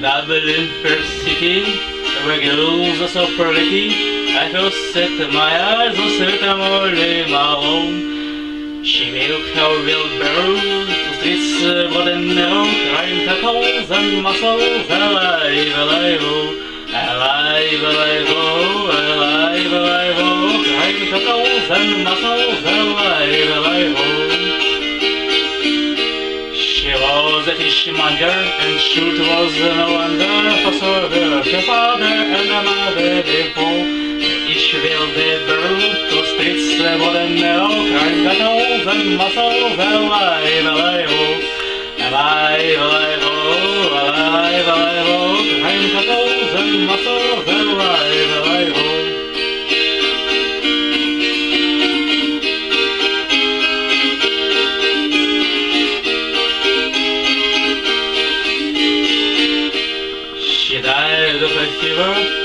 and Babylon first city, where girls are so pretty, I will set my eyes on Sycamore in my home. She will have wheelbarrows, this modern gnome, crying cockles and mussels, alive, alive, oh, alive, alive, oh, alive, alive, oh, crying cockles and mussels, alive, alive, oh. She was a fishmonger, and shoot was no wonder, for so were her father and her mother before. Each will be buried, to streets modern gnome, crying cockles and mussels, alive, alive, oh. Alive, oh, alive, oh, crying cockles and mussels, alive, oh. She died of a fever,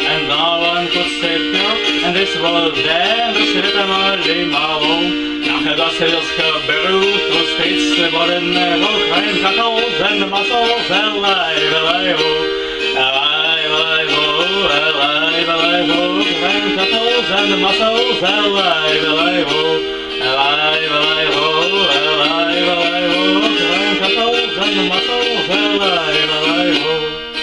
and no one could save her, and this was then the Sycamore in my home. The sails her barrel, through states modern level, crying cockles and mussels, alive, alive, oh, alive, alive, oh, alive, alive, oh, crying cockles and mussels, alive, alive, oh, alive, alive, oh, alive, alive, oh, crying cockles and mussels, alive, alive, oh.